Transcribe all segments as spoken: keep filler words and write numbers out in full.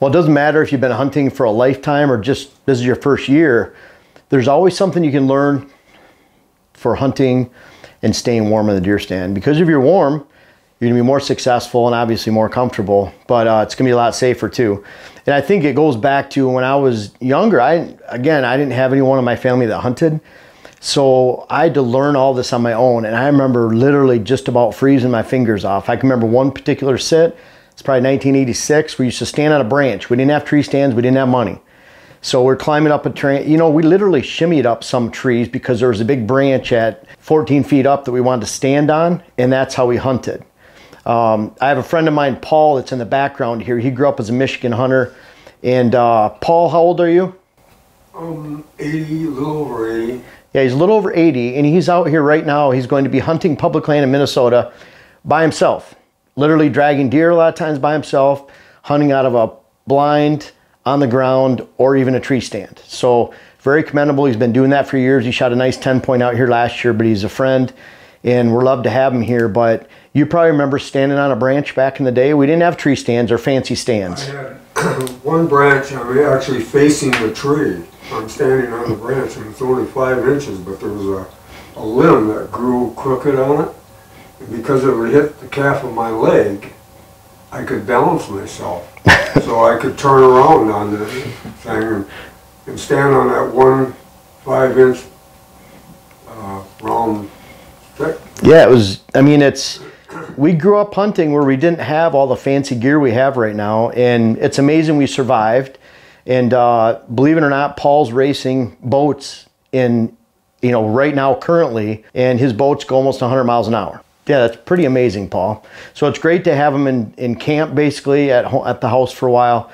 Well, it doesn't matter if you've been hunting for a lifetime or just this is your first year. There's always something you can learn for hunting and staying warm in the deer stand. Because if you're warm, you're gonna be more successful and obviously more comfortable, but uh, it's gonna be a lot safer too. And I think it goes back to when I was younger, I again, I didn't have anyone in my family that hunted. So I had to learn all this on my own. And I remember literally just about freezing my fingers off. I can remember one particular sit, it's probably nineteen eighty-six, we used to stand on a branch. We didn't have tree stands, we didn't have money. So we're climbing up a tree, you know, we literally shimmied up some trees because there was a big branch at fourteen feet up that we wanted to stand on, and that's how we hunted. Um, I have a friend of mine, Paul, that's in the background here. He grew up as a Michigan hunter. And uh, Paul, how old are you? Um, eighty, a little over eighty. Yeah, he's a little over eighty, and he's out here right now. He's going to be hunting public land in Minnesota by himself, literally dragging deer a lot of times by himself, hunting out of a blind, on the ground, or even a tree stand. So very commendable. He's been doing that for years. He shot a nice ten point out here last year, but he's a friend and we're loved to have him here. But you probably remember standing on a branch back in the day. We didn't have tree stands or fancy stands. I had one branch, I'm actually facing the tree. I'm standing on the branch and it's only five inches, but there was a, a limb that grew crooked on it. And because it would hit the calf of my leg, I could balance myself. So I could turn around on this thing and, and stand on that one five-inch uh, round stick. Yeah, it was, I mean, it's, we grew up hunting where we didn't have all the fancy gear we have right now, and it's amazing we survived. And uh, believe it or not, Paul's racing boats in, you know, right now currently, and his boats go almost a hundred miles an hour. Yeah, that's pretty amazing, Paul. So it's great to have him in, in camp, basically, at, home, at the house for a while.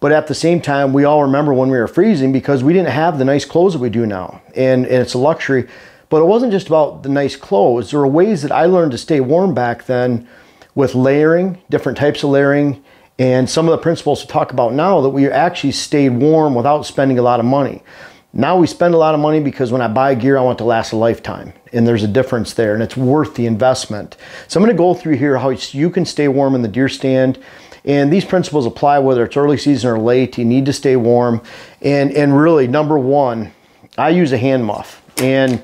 But at the same time, we all remember when we were freezing because we didn't have the nice clothes that we do now. And, and it's a luxury. But it wasn't just about the nice clothes. There were ways that I learned to stay warm back then with layering, different types of layering, and some of the principles to talk about now that we actually stayed warm without spending a lot of money. Now we spend a lot of money because when I buy gear, I want it to last a lifetime. And there's a difference there, and it's worth the investment. So I'm gonna go through here how you can stay warm in the deer stand. And these principles apply whether it's early season or late. You need to stay warm. And, and really, number one, I use a hand muff. And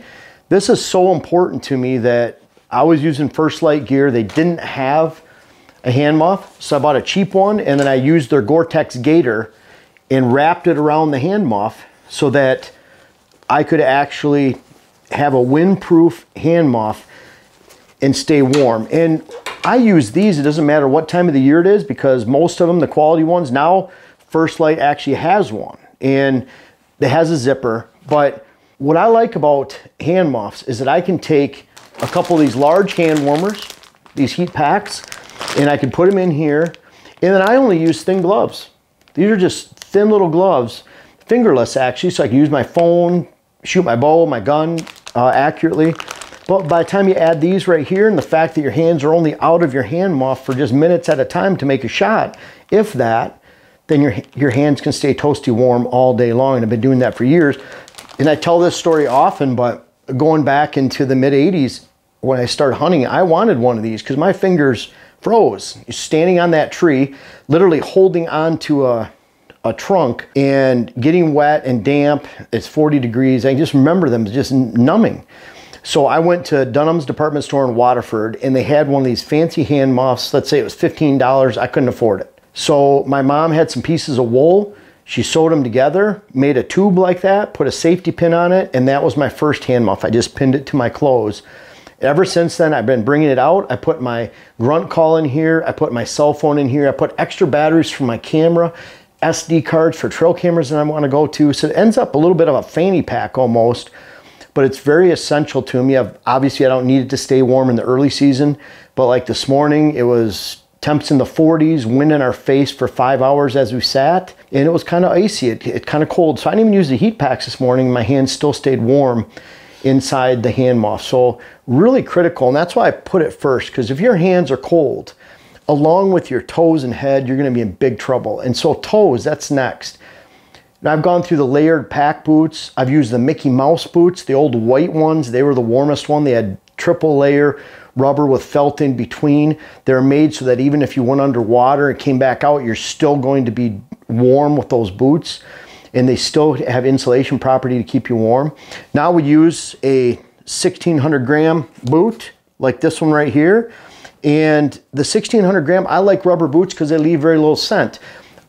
this is so important to me that I was using First Light gear. They didn't have a hand muff, so I bought a cheap one, and then I used their Gore-Tex gaiter and wrapped it around the hand muff so that I could actually have a windproof hand muff and stay warm. And I use these, it doesn't matter what time of the year it is, because most of them, the quality ones, now First Light actually has one, and it has a zipper. But what I like about hand muffs is that I can take a couple of these large hand warmers, these heat packs, and I can put them in here. And then I only use thin gloves. These are just thin little gloves, fingerless actually, so I can use my phone, shoot my bow, my gun uh, accurately. But by the time you add these right here and the fact that your hands are only out of your hand muff for just minutes at a time to make a shot, if that, then your, your hands can stay toasty warm all day long. And I've been doing that for years. And I tell this story often, but going back into the mid eighties, when I started hunting, I wanted one of these because my fingers froze. You're standing on that tree, literally holding onto a a trunk and getting wet and damp. It's forty degrees. I just remember them just numbing. So I went to Dunham's department store in Waterford, and they had one of these fancy hand muffs. Let's say it was fifteen dollars. I couldn't afford it. So my mom had some pieces of wool. She sewed them together, made a tube like that, put a safety pin on it, and that was my first hand muff. I just pinned it to my clothes. Ever since then, I've been bringing it out. I put my grunt call in here. I put my cell phone in here. I put extra batteries for my camera, S D cards for trail cameras that I want to go to. So it ends up a little bit of a fanny pack almost, but it's very essential to me. I've, obviously, I don't need it to stay warm in the early season, but like this morning, it was temps in the forties, wind in our face for five hours as we sat, and it was kind of icy, it, it kind of cold. So I didn't even use the heat packs this morning. My hands still stayed warm inside the hand muff. So really critical, and that's why I put it first, because if your hands are cold, along with your toes and head, you're gonna be in big trouble. And so toes, that's next. Now I've gone through the layered pack boots. I've used the Mickey Mouse boots, the old white ones. They were the warmest one. They had triple layer rubber with felt in between. They're made so that even if you went underwater and came back out, you're still going to be warm with those boots, and they still have insulation property to keep you warm. Now we use a sixteen hundred gram boot like this one right here. And the sixteen hundred gram, I like rubber boots because they leave very little scent.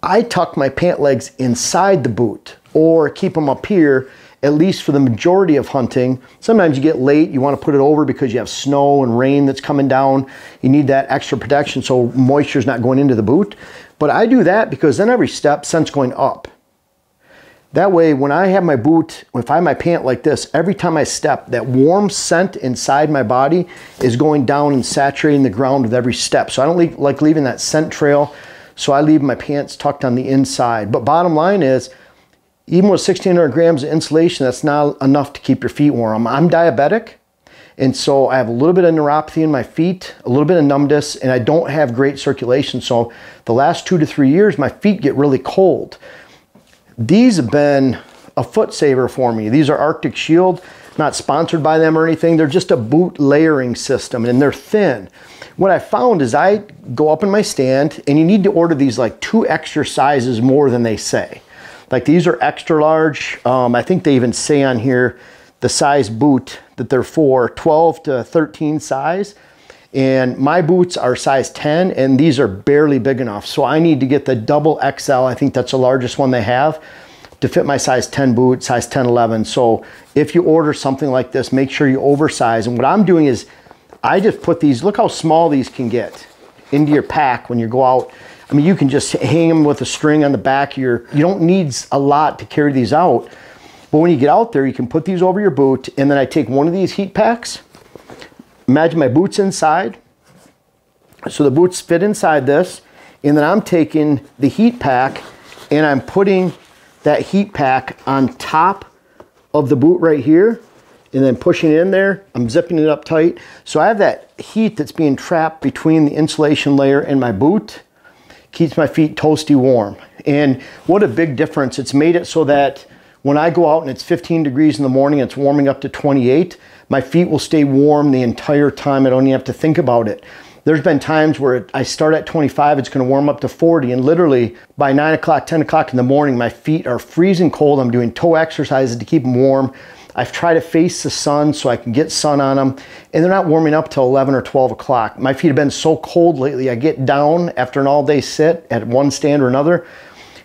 I tuck my pant legs inside the boot or keep them up here, at least for the majority of hunting. Sometimes you get late, you want to put it over because you have snow and rain that's coming down. You need that extra protection so moisture's not going into the boot. But I do that because then every step, scent's going up. That way, when I have my boot, if I have my pant like this, every time I step, that warm scent inside my body is going down and saturating the ground with every step. So I don't leave, like leaving that scent trail, so I leave my pants tucked on the inside. But bottom line is, even with sixteen hundred grams of insulation, that's not enough to keep your feet warm. I'm diabetic, and so I have a little bit of neuropathy in my feet, a little bit of numbness, and I don't have great circulation. So the last two to three years, my feet get really cold. These have been a foot saver for me. These are Arctic Shield, not sponsored by them or anything. They're just a boot layering system, and they're thin. What I found is I go up in my stand, and you need to order these like two extra sizes more than they say. Like these are extra large. Um, I think they even say on here the size boot that they're for, twelve to thirteen size. And my boots are size ten, and these are barely big enough. So I need to get the double X L. I think that's the largest one they have to fit my size ten boot, size ten, eleven. So if you order something like this, make sure you oversize. And what I'm doing is I just put these, look how small these can get into your pack when you go out. I mean, you can just hang them with a string on the back of your, you don't need a lot to carry these out. But when you get out there, you can put these over your boot, and then I take one of these heat packs. Imagine my boots inside. So the boots fit inside this, and then I'm taking the heat pack and I'm putting that heat pack on top of the boot right here, and then pushing it in there. I'm zipping it up tight. So I have that heat that's being trapped between the insulation layer and my boot. Keeps my feet toasty warm. And what a big difference. It's made it so that when I go out and it's fifteen degrees in the morning, it's warming up to twenty-eight, my feet will stay warm the entire time. I don't even have to think about it. There's been times where it, I start at twenty-five, it's gonna warm up to forty, and literally by nine o'clock, ten o'clock in the morning, my feet are freezing cold. I'm doing toe exercises to keep them warm. I've tried to face the sun so I can get sun on them, and they're not warming up till eleven or twelve o'clock. My feet have been so cold lately, I get down after an all day sit at one stand or another,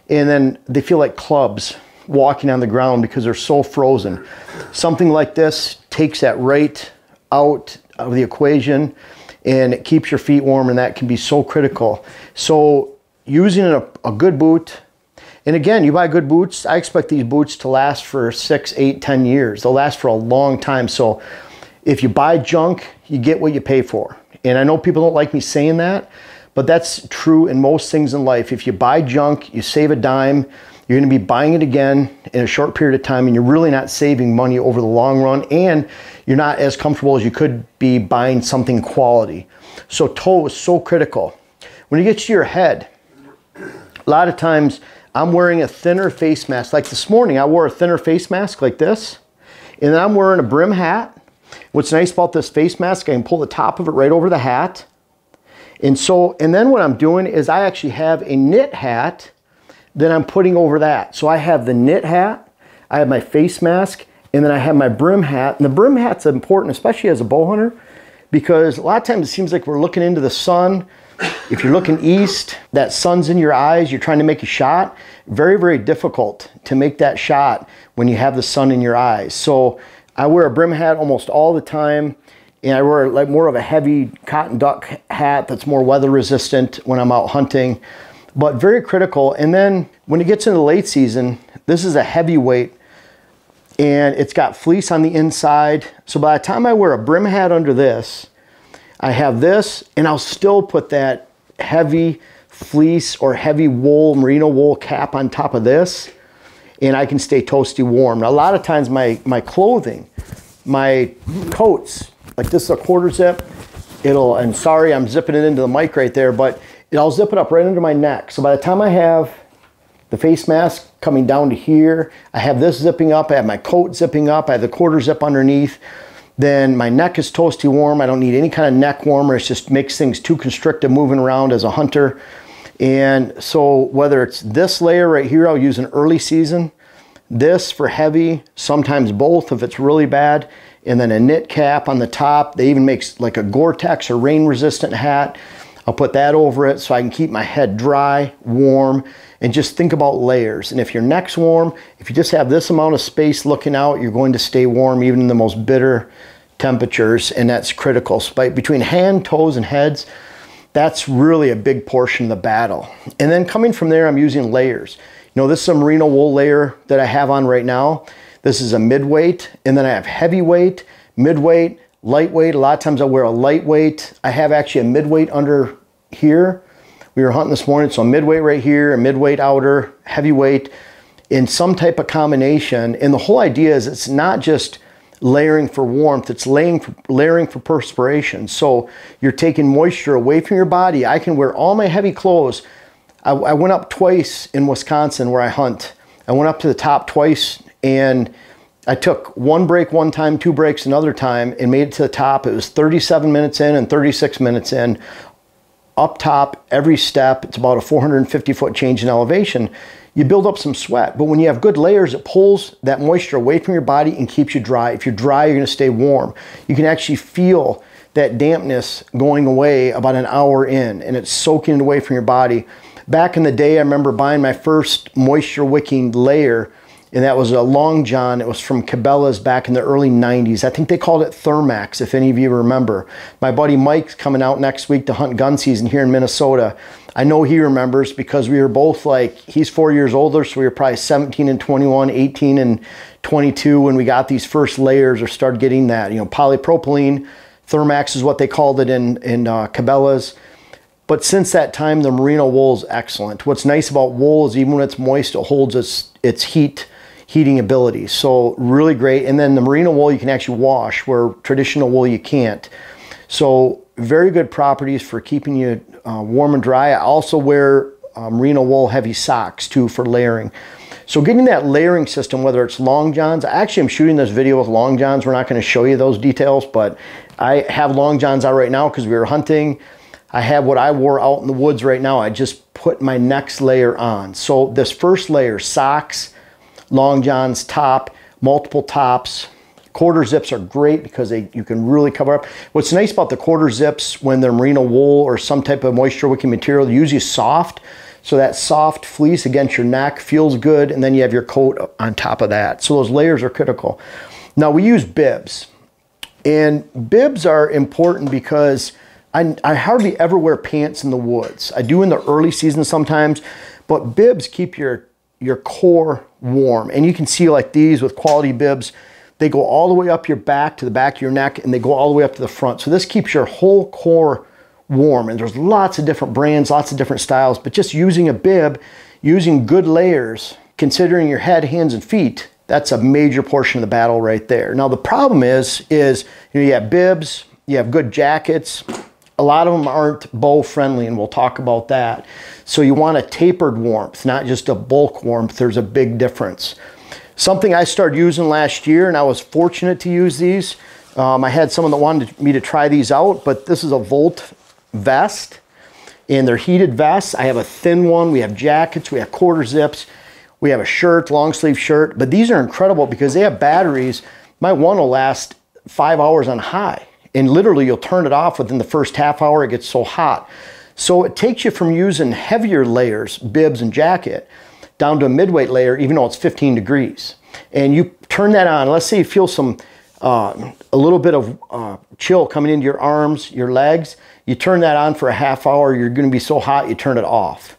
and then they feel like clubs walking on the ground because they're so frozen. Something like this takes that right out of the equation, and it keeps your feet warm, and that can be so critical. So using a, a good boot, and again, you buy good boots, I expect these boots to last for six, eight, ten years. They'll last for a long time. So if you buy junk, you get what you pay for. And I know people don't like me saying that, but that's true in most things in life. If you buy junk, you save a dime, you're gonna be buying it again in a short period of time, and you're really not saving money over the long run, and you're not as comfortable as you could be buying something quality. So toe is so critical. When it gets to your head, a lot of times, I'm wearing a thinner face mask. Like this morning, I wore a thinner face mask like this, and then I'm wearing a brim hat. What's nice about this face mask, I can pull the top of it right over the hat. And so, and then what I'm doing is I actually have a knit hat that I'm putting over that. So I have the knit hat, I have my face mask, and then I have my brim hat. And the brim hat's important, especially as a bow hunter, because a lot of times it seems like we're looking into the sun. If you're looking east, that sun's in your eyes, you're trying to make a shot. Very, very difficult to make that shot when you have the sun in your eyes. So I wear a brim hat almost all the time, and I wear like more of a heavy cotton duck hat that's more weather resistant when I'm out hunting, but very critical. And then when it gets into the late season, this is a heavyweight, and it's got fleece on the inside. So by the time I wear a brim hat under this, I have this, and I'll still put that heavy fleece or heavy wool, merino wool cap on top of this, and I can stay toasty warm. Now, a lot of times my, my clothing, my coats, like this is a quarter zip, it'll, and sorry, I'm zipping it into the mic right there, but it, I'll zip it up right under my neck. So by the time I have the face mask coming down to here, I have this zipping up, I have my coat zipping up, I have the quarter zip underneath. Then my neck is toasty warm. I don't need any kind of neck warmer. It just makes things too constrictive moving around as a hunter. And so whether it's this layer right here, I'll use an early season, this for heavy, sometimes both if it's really bad, and then a knit cap on the top. They even make like a Gore-Tex or rain resistant hat. I'll put that over it so I can keep my head dry, warm, and just think about layers. And if your neck's warm, if you just have this amount of space looking out, you're going to stay warm even in the most bitter temperatures, and that's critical. So between hand, toes, and heads, that's really a big portion of the battle. And then coming from there, I'm using layers. You know, this is a merino wool layer that I have on right now. This is a mid-weight, and then I have heavyweight, mid-weight, lightweight. A lot of times I wear a lightweight. I have actually a mid-weight under here. We were hunting this morning, so a mid-weight right here, a mid-weight outer, heavyweight, in some type of combination. And the whole idea is it's not just layering for warmth, it's layering for, layering for perspiration. So you're taking moisture away from your body. I can wear all my heavy clothes. I, I went up twice in Wisconsin where I hunt. I went up to the top twice, and I took one break one time, two breaks another time, and made it to the top. It was thirty-seven minutes in and thirty-six minutes in. Up top, every step, it's about a four hundred fifty foot change in elevation. You build up some sweat, but when you have good layers, it pulls that moisture away from your body and keeps you dry. If you're dry, you're gonna stay warm. You can actually feel that dampness going away about an hour in, and it's soaking it away from your body. Back in the day, I remember buying my first moisture wicking layer, and that was a long john. It was from Cabela's back in the early nineties. I think they called it Thermax, if any of you remember. My buddy Mike's coming out next week to hunt gun season here in Minnesota. I know he remembers because we were both like, he's four years older, so we were probably seventeen and twenty-one, eighteen and twenty-two when we got these first layers or started getting that. You know, polypropylene, Thermax is what they called it in, in uh, Cabela's. But since that time, the merino wool is excellent. What's nice about wool is even when it's moist, it holds its, its heat. heating ability, so really great. And then the merino wool you can actually wash, where traditional wool you can't. So very good properties for keeping you uh, warm and dry. I also wear uh, merino wool heavy socks too for layering. So getting that layering system, whether it's long johns, I actually am shooting this video with long johns. We're not going to show you those details, but I have long johns out right now because we were hunting. I have what I wore out in the woods right now. I just put my next layer on. So this first layer, socks, long johns, top, multiple tops. Quarter zips are great because they you can really cover up. What's nice about the quarter zips, when they're merino wool or some type of moisture wicking material, they're usually soft. So that soft fleece against your neck feels good, and then you have your coat on top of that. So those layers are critical. Now we use bibs, and bibs are important because I, I hardly ever wear pants in the woods. I do in the early season sometimes, but bibs keep your your core warm. And you can see like these with quality bibs, they go all the way up your back to the back of your neck, and they go all the way up to the front. So this keeps your whole core warm. And there's lots of different brands, lots of different styles, but just using a bib, using good layers, considering your head, hands, and feet, that's a major portion of the battle right there. Now the problem is, is you know, you have bibs, you have good jackets. A lot of them aren't bow friendly, and we'll talk about that. So you want a tapered warmth, not just a bulk warmth. There's a big difference. Something I started using last year, and I was fortunate to use these. Um, I had someone that wanted me to try these out, but this is a Volt vest, and they're heated vests. I have a thin one. We have jackets. We have quarter zips. We have a shirt, long sleeve shirt, but these are incredible because they have batteries. My one will last five hours on high. And literally you'll turn it off within the first half hour, it gets so hot. So it takes you from using heavier layers, bibs and jacket, down to a midweight layer, even though it's fifteen degrees. And you turn that on, let's say you feel some, uh, a little bit of uh, chill coming into your arms, your legs, you turn that on for a half hour, you're gonna be so hot, you turn it off.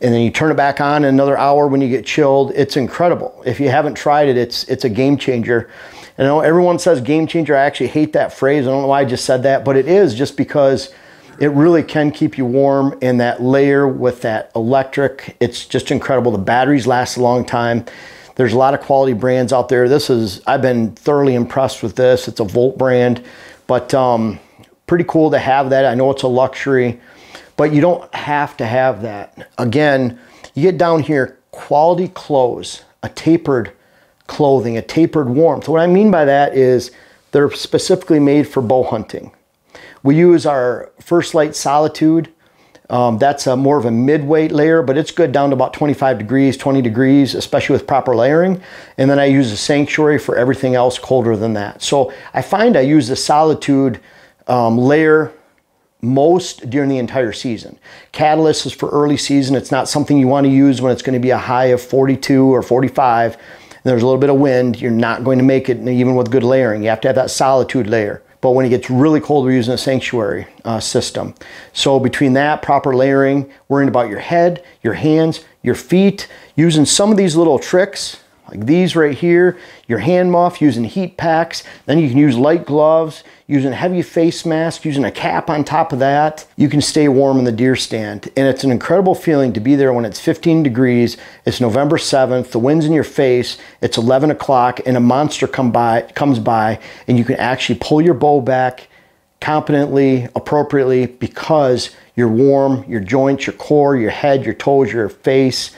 And then you turn it back on in another hour when you get chilled. It's incredible. If you haven't tried it, it's, it's a game changer. I know everyone says game changer. I actually hate that phrase. I don't know why I just said that, but it is, just because it really can keep you warm in that layer with that electric. It's just incredible. The batteries last a long time. There's a lot of quality brands out there. This is, I've been thoroughly impressed with this. It's a Volt brand, but um, pretty cool to have that. I know it's a luxury, but you don't have to have that. Again, you get down here, quality clothes, a tapered clothing, a tapered warmth. What I mean by that is they're specifically made for bow hunting. We use our First Light Solitude Um, that's a, more of a mid-weight layer, but it's good down to about twenty-five degrees, twenty degrees, especially with proper layering. And then I use a Sanctuary for everything else colder than that. So I find I use the Solitude um, layer most during the entire season. Catalyst is for early season. It's not something you want to use when it's going to be a high of forty-two or forty-five. And there's a little bit of wind. You're not going to make it even with good layering. You have to have that Solitude layer. But when it gets really cold, we're using a Sanctuary uh, system. So between that, proper layering, worrying about your head, your hands, your feet, using some of these little tricks, like these right here, your hand muff, using heat packs, then you can use light gloves, using heavy face mask, using a cap on top of that. You can stay warm in the deer stand. And it's an incredible feeling to be there when it's fifteen degrees, it's November seventh, the wind's in your face, it's eleven o'clock, and a monster come by, comes by, and you can actually pull your bow back competently, appropriately, because you're warm, your joints, your core, your head, your toes, your face,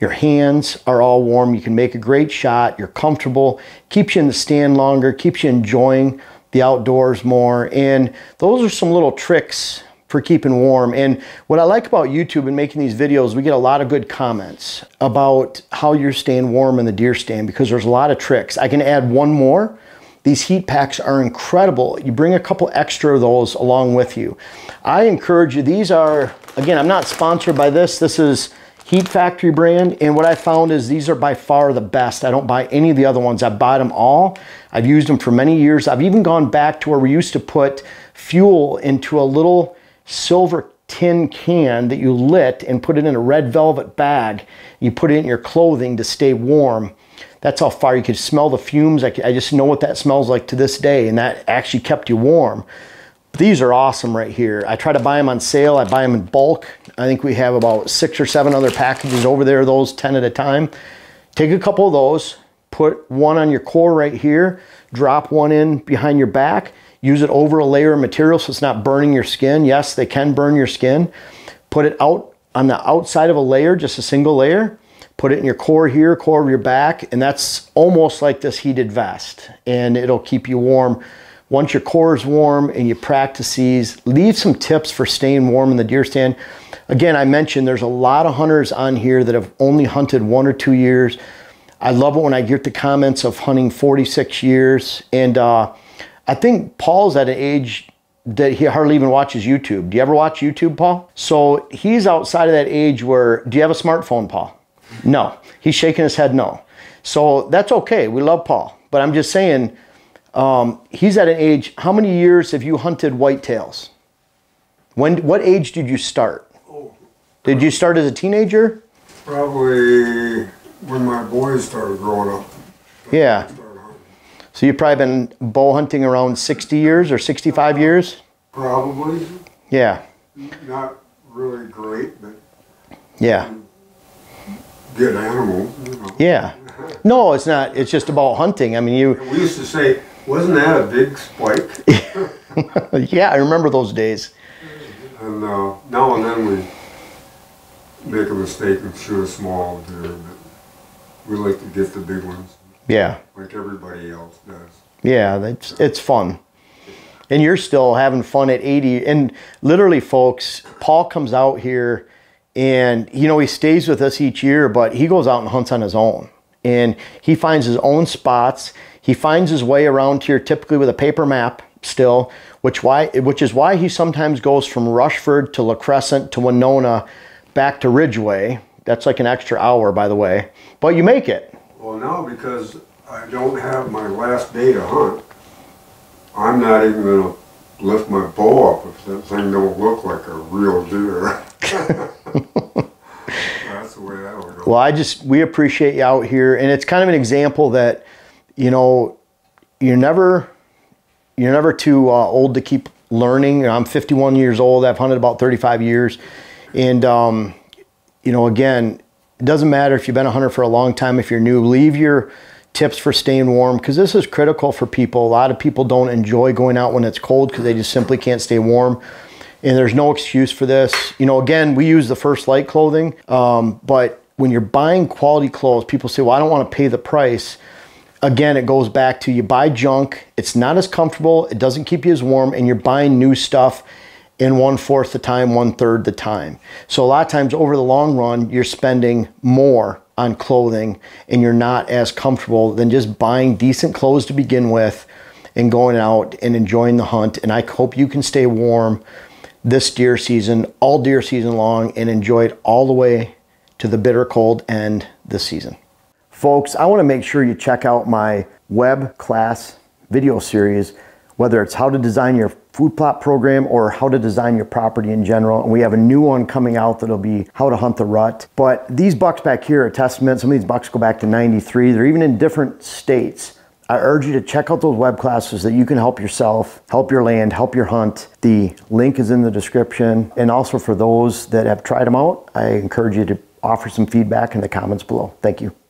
your hands are all warm. You can make a great shot, you're comfortable, keeps you in the stand longer, keeps you enjoying the outdoors more. And those are some little tricks for keeping warm. And what I like about YouTube and making these videos, we get a lot of good comments about how you're staying warm in the deer stand, because there's a lot of tricks. I can add one more. These heat packs are incredible. You bring a couple extra of those along with you. I encourage you, these are, again, I'm not sponsored by this. This is Heat Factory brand, and what I found is these are by far the best. I don't buy any of the other ones. I've bought them all. I've used them for many years. I've even gone back to where we used to put fuel into a little silver tin can that you lit and put it in a red velvet bag. You put it in your clothing to stay warm. That's how far you could smell the fumes. I, could, I just know what that smells like to this day, and that actually kept you warm. These are awesome right here. I try to buy them on sale. I buy them in bulk. I think we have about six or seven other packages over there, those ten at a time. Take a couple of those, put one on your core right here, drop one in behind your back, use it over a layer of material so it's not burning your skin. Yes, they can burn your skin. Put it out on the outside of a layer, just a single layer. Put it in your core here, core of your back, and that's almost like this heated vest, and it'll keep you warm. Once your core is warm and you practice these, leave some tips for staying warm in the deer stand. Again, I mentioned there's a lot of hunters on here that have only hunted one or two years. I love it when I get the comments of hunting forty-six years. And uh, I think Paul's at an age that he hardly even watches YouTube. Do you ever watch YouTube, Paul? So he's outside of that age where, do you have a smartphone, Paul? No. He's shaking his head no. So that's okay. We love Paul. But I'm just saying, Um, he's at an age, how many years have you hunted whitetails? When, what age did you start? Oh, did you start as a teenager? Probably when my boys started growing up. Yeah. So you've probably been bow hunting around sixty years or sixty-five uh, years? Probably. Yeah. Not really great, but yeah. Good animal. You know. Yeah. No, it's not. It's just about hunting. I mean, you. We used to say, wasn't that a big spike? Yeah, I remember those days. And uh, now and then we make a mistake and shoot a small deer, but we like to get the big ones. Yeah. Like everybody else does. Yeah, that's, it's fun. And you're still having fun at eighty. And literally, folks, Paul comes out here and, you know, he stays with us each year, but he goes out and hunts on his own. And he finds his own spots. He finds his way around here typically with a paper map still, which why which is why he sometimes goes from Rushford to La Crescent to Winona back to Ridgeway. That's like an extra hour, by the way. But you make it. Well, no, because I don't have my last day to hunt. I'm not even going to lift my bow up if that thing don't look like a real deer. That's the way that'll go. Well, I just, we appreciate you out here. And it's kind of an example that, you know, you're never, you're never too uh, old to keep learning. I'm fifty-one years old. I've hunted about thirty-five years. And, um, you know, again, it doesn't matter if you've been a hunter for a long time, if you're new, leave your tips for staying warm, because this is critical for people. A lot of people don't enjoy going out when it's cold because they just simply can't stay warm. And there's no excuse for this. You know, again, we use the First Light clothing, um, but when you're buying quality clothes, people say, well, I don't want to pay the price. Again, it goes back to you buy junk. It's not as comfortable. It doesn't keep you as warm, and you're buying new stuff. in one-fourth the time, one-third the time. So a lot of times over the long run, you're spending more on clothing and you're not as comfortable than just buying decent clothes to begin with and going out and enjoying the hunt. And I hope you can stay warm this deer season, all deer season long, and enjoy it all the way to the bitter cold end this season. Folks, I want to make sure you check out my web class video series, whether it's how to design your food plot program or how to design your property in general. And we have a new one coming out that'll be how to hunt the rut. But these bucks back here are testament. Some of these bucks go back to ninety-three. They're even in different states. I urge you to check out those web classes that you can help yourself, help your land, help your hunt. The link is in the description. And also for those that have tried them out, I encourage you to offer some feedback in the comments below. Thank you.